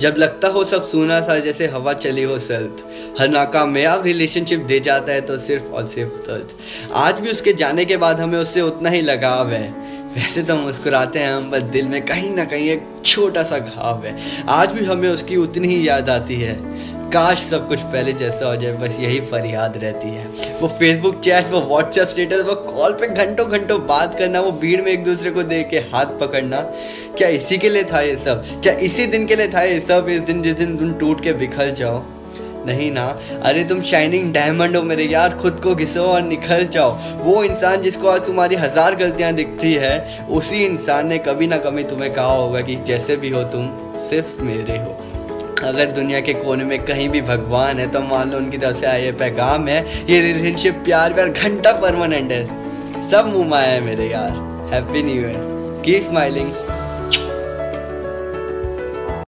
जब लगता हो सब सूना सा जैसे हवा चली हो सल्त, हर नाकामयाब रिलेशनशिप दे जाता है तो सिर्फ और सिर्फ सल्त। आज भी उसके जाने के बाद हमें उससे उतना ही लगाव है। वैसे तो मुस्कुराते हैं हम, बस दिल में कहीं ना कहीं एक छोटा सा घाव है। आज भी हमें उसकी उतनी ही याद आती है। काश सब कुछ पहले जैसा हो जाए, बस यही फरियाद रहती है। वो फेसबुक चैट्स, वो व्हाट्सएप स्टेटस, वो कॉल पे घंटों घंटों बात करना, वो भीड़ में एक दूसरे को देख के हाथ पकड़ना, क्या इसी के लिए था ये सब? क्या इसी दिन के लिए था ये सब? इस दिन, जिस दिन तुम टूट के बिखर जाओ। नहीं ना, अरे तुम शाइनिंग डायमंड हो मेरे यार, खुद को घिसो और निखर जाओ। वो इंसान जिसको आज तुम्हारी 1000 गलतियां दिखती है, उसी इंसान ने कभी ना कभी तुम्हें कहा होगा कि जैसे भी हो तुम सिर्फ मेरे हो। अगर दुनिया के कोने में कहीं भी भगवान है तो मान लो उनकी तरफ से आया ये पैगाम है, ये रिलेशनशिप प्यार प्यार घंटा परमानेंट है। सब मुँह माया है मेरे यार। Happy new year, keep smiling.